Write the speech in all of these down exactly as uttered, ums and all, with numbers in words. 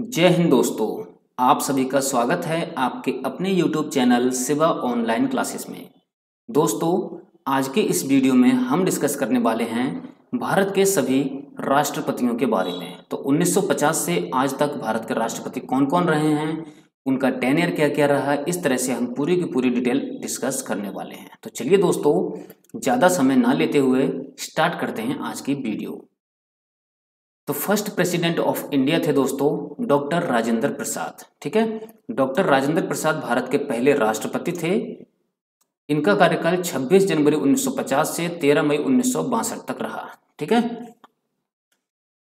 जय हिंद दोस्तों, आप सभी का स्वागत है आपके अपने YouTube channel Shiva online classes में। दोस्तों, आज के इस वीडियो में हम डिस्कस करने वाले हैं भारत के सभी राष्ट्रपतियों के बारे में। तो उन्नीस सौ पचास से आज तक भारत के राष्ट्रपति कौन कौन रहे हैं, उनका टेन्योर क्या क्या रहा, इस तरह से हम पूरी की पूरी डिटेल डिस्कस करने वाले हैं। तो चलिए दोस्तों, ज़्यादा समय ना लेते हुए स्टार्ट करते हैं आज की वीडियो। तो फर्स्ट प्रेसिडेंट ऑफ इंडिया थे दोस्तों डॉक्टर राजेंद्र प्रसाद। ठीक है, डॉक्टर राजेंद्र प्रसाद भारत के पहले राष्ट्रपति थे। इनका कार्यकाल छब्बीस जनवरी उन्नीस सौ पचास से तेरह मई उन्नीस सौ बासठ तक रहा। ठीक है,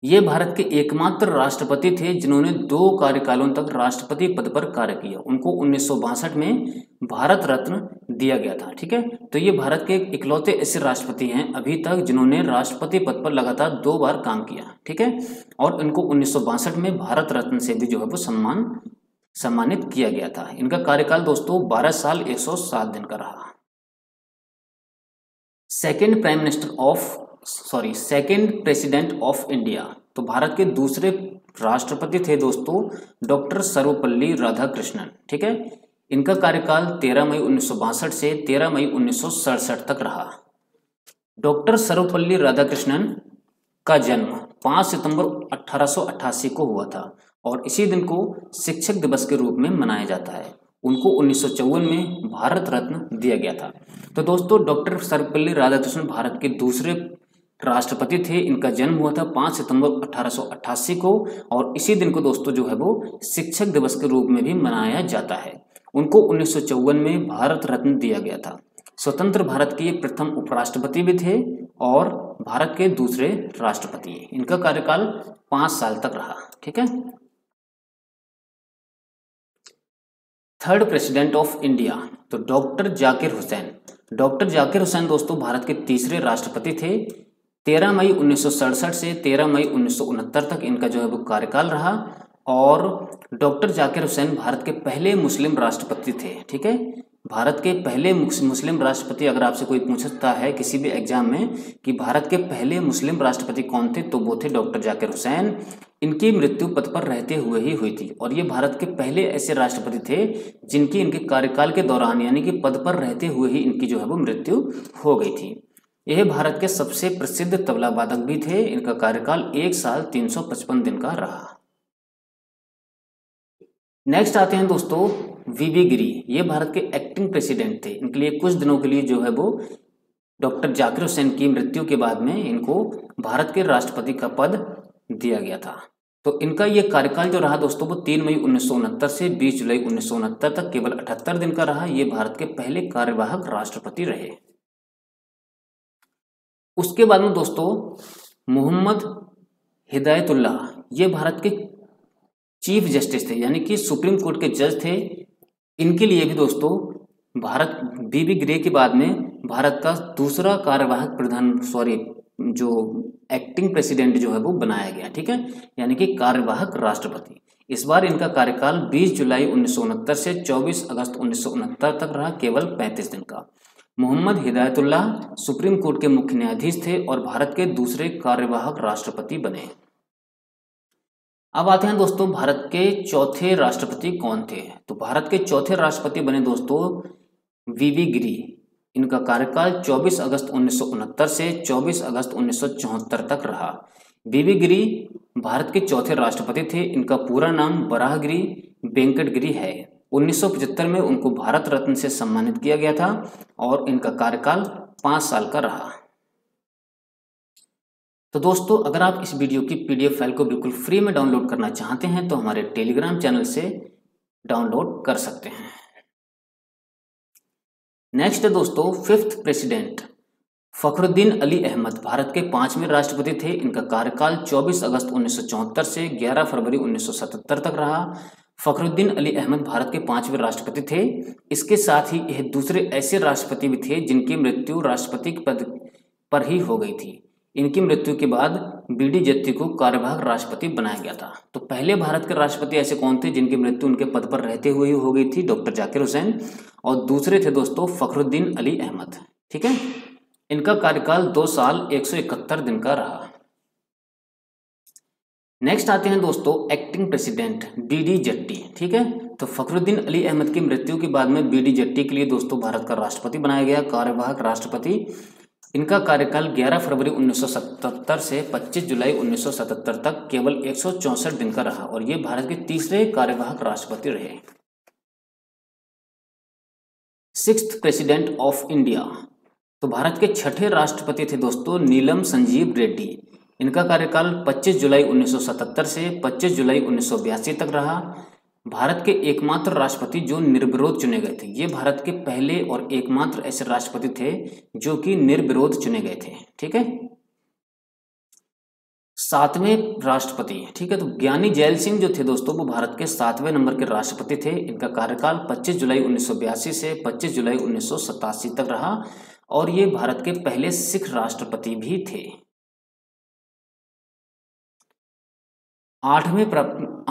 ये भारत के एकमात्र राष्ट्रपति थे जिन्होंने दो कार्यकालों तक राष्ट्रपति पद पर कार्य किया। उनको उन्नीस सौ बासठ में भारत रत्न दिया गया था। ठीक है, तो ये भारत के इकलौते ऐसे राष्ट्रपति हैं अभी तक जिन्होंने राष्ट्रपति पद पर लगातार दो बार काम किया। ठीक है, और इनको उन्नीस सौ बासठ में भारत रत्न से भी जो है वो सम्मान सम्मानित किया गया था। इनका कार्यकाल दोस्तों बारह साल एक सौ सात दिन का रहा। Second prime minister of sorry second president of India, तो भारत के दूसरे राष्ट्रपति थे दोस्तों डॉक्टर सर्वपल्ली राधाकृष्णन। ठीक है, इनका कार्यकाल तेरह मई उन्नीस सौ बासठ से तेरह मई उन्नीस सौ सड़सठ तक रहा। डॉक्टर सर्वपल्ली राधाकृष्णन का जन्म पाँच सितंबर अठारह सौ अट्ठासी को हुआ था और इसी दिन को शिक्षक दिवस के रूप में मनाया जाता है। उनको उन्नीस सौ चौवन में भारत रत्न दिया गया था। तो दोस्तों, डॉक्टर सर्वपल्ली राधाकृष्णन भारत के दूसरे राष्ट्रपति थे। इनका जन्म हुआ था पाँच सितंबर अठारह सौ अट्ठासी को और इसी दिन को दोस्तों जो है वो शिक्षक दिवस के रूप में भी मनाया जाता है। उनको उन्नीस सौ चौवन में भारत रत्न दिया गया था। स्वतंत्र भारत के प्रथम उपराष्ट्रपति भी थे और भारत के दूसरे राष्ट्रपति। इनका कार्यकाल पाँच साल तक रहा। ठीक है, थर्ड प्रेसिडेंट ऑफ इंडिया तो डॉक्टर जाकिर हुसैन। डॉक्टर जाकिर हुसैन दोस्तों भारत के तीसरे राष्ट्रपति थे। तेरह मई उन्नीस सौ सड़सठ से तेरह मई उन्नीस सौ उनहत्तर तक इनका जो है वो कार्यकाल रहा और डॉक्टर जाकिर हुसैन भारत के पहले मुस्लिम राष्ट्रपति थे। ठीक है, भारत के पहले मुस्लिम राष्ट्रपति, अगर आपसे कोई पूछता है किसी भी एग्जाम में कि भारत के पहले मुस्लिम राष्ट्रपति कौन थे, तो वो थे डॉक्टर जाकिर हुसैन। इनकी मृत्यु पद पर रहते हुए ही हुई थी और ये भारत के पहले ऐसे राष्ट्रपति थे जिनकी इनके कार्यकाल के दौरान यानी कि पद पर रहते हुए ही इनकी जो है वो मृत्यु हो गई थी। यह भारत के सबसे प्रसिद्ध तबला वादक भी थे। इनका कार्यकाल एक साल तीन सौ पचपन दिन का रहा। नेक्स्ट आते हैं दोस्तों वी.वी. गिरी। ये भारत के एक्टिंग प्रेसिडेंट थे। इनके लिए कुछ दिनों के लिए जो है वो डॉक्टर जाकिर हुसैन की मृत्यु के बाद में इनको भारत के राष्ट्रपति का पद दिया गया था। तो इनका ये कार्यकाल जो रहा दोस्तों वो तीन मई उन्नीस सौ उनहत्तर से बीस जुलाई उन्नीस सौ उनहत्तर तक केवल अठहत्तर दिन का रहा। ये भारत के पहले कार्यवाहक राष्ट्रपति रहे। उसके बाद में दोस्तों मोहम्मद हिदायतुल्लाह, ये भारत के चीफ जस्टिस थे यानी कि सुप्रीम कोर्ट के जज थे। इनके लिए भी दोस्तों भारत बी.वी. गिरी के बाद में भारत का दूसरा कार्यवाहक प्रधान सॉरी जो एक्टिंग प्रेसिडेंट जो है वो बनाया गया। ठीक है, यानी कि कार्यवाहक राष्ट्रपति। इस बार इनका कार्यकाल बीस जुलाई उन्नीस सौ उनहत्तर से चौबीस अगस्त उन्नीस सौ उनहत्तर तक रहा, केवल पैंतीस दिन का। मोहम्मद हिदायतुल्लाह सुप्रीम कोर्ट के मुख्य न्यायाधीश थे और भारत के दूसरे कार्यवाहक राष्ट्रपति बने। अब आते हैं दोस्तों भारत के चौथे राष्ट्रपति कौन थे। तो भारत के चौथे राष्ट्रपति बने दोस्तों वी.वी. गिरी। इनका कार्यकाल चौबीस अगस्त उन्नीस सौ उनहत्तर से चौबीस अगस्त उन्नीस सौ चौहत्तर तक रहा। वी.वी. गिरी भारत के चौथे राष्ट्रपति थे। इनका पूरा नाम बराहगिरी वेंकटगिरी है। उन्नीस सौ पचहत्तर में उनको भारत रत्न से सम्मानित किया गया था और इनका कार्यकाल पाँच साल का रहा। तो दोस्तों, अगर आप इस वीडियो की पीडीएफ फाइल को बिल्कुल फ्री में डाउनलोड करना चाहते हैं तो हमारे टेलीग्राम चैनल से डाउनलोड कर सकते हैं। नेक्स्ट है दोस्तों फिफ्थ प्रेसिडेंट फखरुद्दीन अली अहमद, भारत के पांचवें राष्ट्रपति थे। इनका कार्यकाल चौबीस अगस्त उन्नीस सौ चौहत्तर से ग्यारह फरवरी उन्नीस सौ सतहत्तर तक रहा। फखरुद्दीन अली अहमद भारत के पांचवें राष्ट्रपति थे। इसके साथ ही यह दूसरे ऐसे राष्ट्रपति भी थे जिनकी मृत्यु राष्ट्रपति पद पर ही हो गई थी। इनकी मृत्यु के बाद बी.डी. जट्टी को कार्यवाहक राष्ट्रपति बनाया गया था। तो पहले भारत के राष्ट्रपति ऐसे कौन थे जिनकी मृत्यु उनके पद पर रहते हुए ही हो गई थी, डॉक्टर जाकिर हुसैन, और दूसरे थे दोस्तों फखरुद्दीन अली अहमद। ठीक है, इनका कार्यकाल दो साल एक सौ इकहत्तर दिन का रहा। नेक्स्ट आते हैं दोस्तों एक्टिंग प्रेसिडेंट बी.डी. जट्टी। ठीक है, तो फखरुद्दीन अली अहमद की मृत्यु के बाद में बी.डी. जट्टी के लिए दोस्तों भारत का राष्ट्रपति बनाया गया कार्यवाहक राष्ट्रपति। इनका कार्यकाल ग्यारह फरवरी उन्नीस सौ सतहत्तर से पच्चीस जुलाई उन्नीस सौ सतहत्तर तक केवल एक सौ चौंसठ दिन का रहा और ये भारत के तीसरे कार्यवाहक राष्ट्रपति रहे। सिक्स्थ प्रेसिडेंट ऑफ इंडिया, तो भारत के छठे राष्ट्रपति थे दोस्तों नीलम संजीव रेड्डी। इनका कार्यकाल पच्चीस जुलाई उन्नीस सौ सतहत्तर से पच्चीस जुलाई उन्नीस सौ बयासी तक रहा। भारत के एकमात्र राष्ट्रपति जो निर्विरोध चुने गए थे, ये भारत के पहले और एकमात्र ऐसे राष्ट्रपति थे जो कि निर्विरोध चुने गए थे। ठीक है, सातवें राष्ट्रपति, ठीक है, तो ज्ञानी जैल सिंह जो थे दोस्तों वो भारत के सातवें नंबर के राष्ट्रपति थे। इनका कार्यकाल पच्चीस जुलाई उन्नीस सौ बयासी से पच्चीस जुलाई उन्नीस सौ सतासी तक रहा और ये भारत के पहले सिख राष्ट्रपति भी थे। आठवें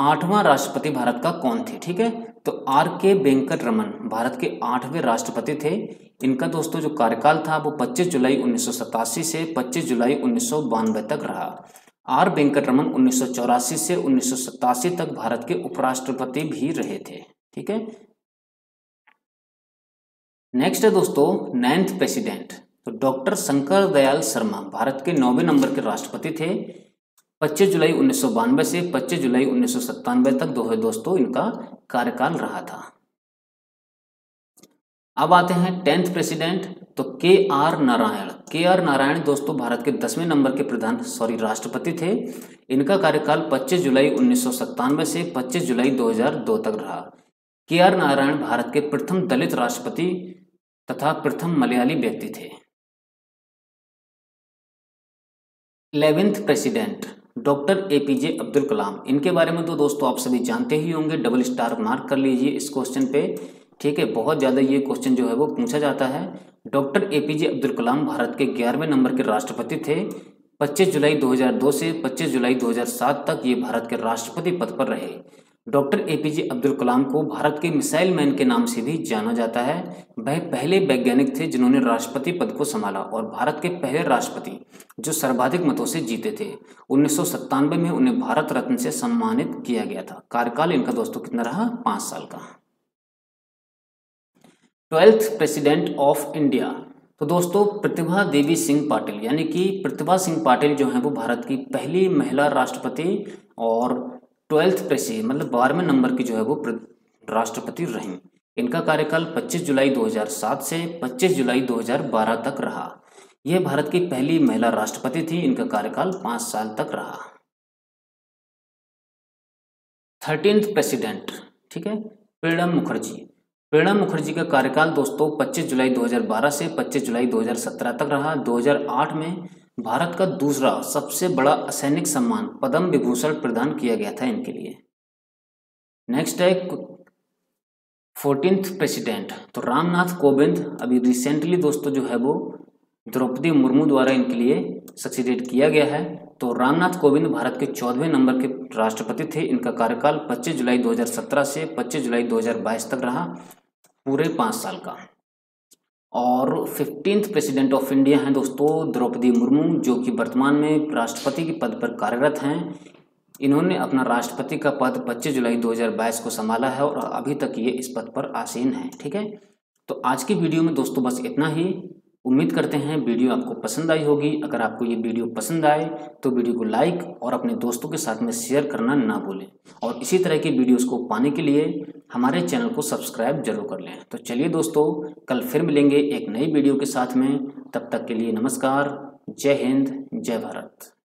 आठवां राष्ट्रपति भारत का कौन थे? ठीक है, तो आर के वेंकटरमन भारत के आठवें राष्ट्रपति थे। इनका दोस्तों जो कार्यकाल था वो पच्चीस जुलाई उन्नीस सौ सतासी से पच्चीस जुलाई उन्नीस सौ बानवे तक रहा। आर वेंकटरमन उन्नीस सौ चौरासी से उन्नीस सौ सतासी तक भारत के उपराष्ट्रपति भी रहे थे। ठीक है, नेक्स्ट है दोस्तों नाइन्थ प्रेसिडेंट, तो डॉक्टर शंकर दयाल शर्मा भारत के नौवें नंबर के राष्ट्रपति थे। पच्चीस जुलाई उन्नीस सौ बानवे से पच्चीस जुलाई उन्नीस सौ सत्तानवे तक दो है दोस्तों इनका कार्यकाल रहा था। अब आते हैं टेंथ प्रेसिडेंट, तो के.आर. नारायणन। के.आर. नारायणन दोस्तों भारत के दसवें नंबर के प्रधान सॉरी राष्ट्रपति थे। इनका कार्यकाल पच्चीस जुलाई उन्नीस सौ सत्तानवे से पच्चीस जुलाई दो हज़ार दो तक रहा। के.आर. नारायणन भारत के प्रथम दलित राष्ट्रपति तथा प्रथम मलयाली व्यक्ति थे। Eleventh president doctor APJ Abdul Kalam. इनके बारे में तो दोस्तों आप सभी जानते ही होंगे, डबल स्टार मार्क कर लीजिए इस क्वेश्चन पे। ठीक है, बहुत ज़्यादा ये क्वेश्चन जो है वो पूछा जाता है। डॉक्टर एपीजे अब्दुल कलाम भारत के ग्यारहवें नंबर के राष्ट्रपति थे। पच्चीस जुलाई दो हज़ार दो से पच्चीस जुलाई दो हज़ार सात तक ये भारत के राष्ट्रपति पद पर रहे। डॉक्टर एपीजे अब्दुल कलाम को भारत के मिसाइल मैन के नाम से भी जाना जाता है। वह पहले वैज्ञानिक थे जिन्होंने राष्ट्रपति पद को संभाला और भारत के पहले राष्ट्रपति जो सर्वाधिक मतों से जीते थे। उन्नीस सौ सत्तानवे में उन्हें भारत रत्न से सम्मानित किया गया था। कार्यकाल इनका दोस्तों कितना रहा? पाँच साल का। ट्वेल्थ प्रेसिडेंट ऑफ इंडिया, तो दोस्तों प्रतिभा देवी सिंह पाटिल यानी कि प्रतिभा सिंह पाटिल जो है वो भारत की पहली महिला राष्ट्रपति और ट्वेल्थ प्रेसिडेंट मतलब बारहवें नंबर की जो है वो राष्ट्रपति रहीं। इनका कार्यकाल पच्चीस जुलाई दो हज़ार सात से पच्चीस जुलाई दो हज़ार बारह तक रहा। यह भारत की पहली महिला राष्ट्रपति थी। इनका कार्यकाल पाँच साल तक रहा। थर्टीन्थ प्रेसिडेंट, ठीक है, प्रणब मुखर्जी। प्रणब मुखर्जी का कार्यकाल दोस्तों पच्चीस जुलाई दो हज़ार बारह से पच्चीस जुलाई दो हज़ार सत्रह तक रहा। दो हज़ार आठ में भारत का दूसरा सबसे बड़ा असैनिक सम्मान पद्म विभूषण प्रदान किया गया था इनके लिए। नेक्स्ट है फोर्टीन्थ प्रेसिडेंट, तो रामनाथ कोविंद। अभी रिसेंटली दोस्तों जो है वो द्रौपदी मुर्मू द्वारा इनके लिए सक्सीडेट किया गया है। तो रामनाथ कोविंद भारत के चौदहवें नंबर के राष्ट्रपति थे। इनका कार्यकाल पच्चीस जुलाई दो हज़ार सत्रह से पच्चीस जुलाई दो हज़ार बाईस तक रहा, पूरे पाँच साल का। और फिफ्टीन्थ प्रेसिडेंट ऑफ इंडिया हैं दोस्तों द्रौपदी मुर्मू, जो कि वर्तमान में राष्ट्रपति के पद पर कार्यरत हैं। इन्होंने अपना राष्ट्रपति का पद पच्चीस जुलाई दो हज़ार बाईस को संभाला है और अभी तक ये इस पद पर आसीन हैं। ठीक है, तो आज की वीडियो में दोस्तों बस इतना ही। उम्मीद करते हैं वीडियो आपको पसंद आई होगी। अगर आपको ये वीडियो पसंद आए तो वीडियो को लाइक और अपने दोस्तों के साथ में शेयर करना ना भूलें और इसी तरह के वीडियोस को पाने के लिए हमारे चैनल को सब्सक्राइब जरूर कर लें। तो चलिए दोस्तों, कल फिर मिलेंगे एक नई वीडियो के साथ में। तब तक के लिए नमस्कार, जय हिंद, जय भारत।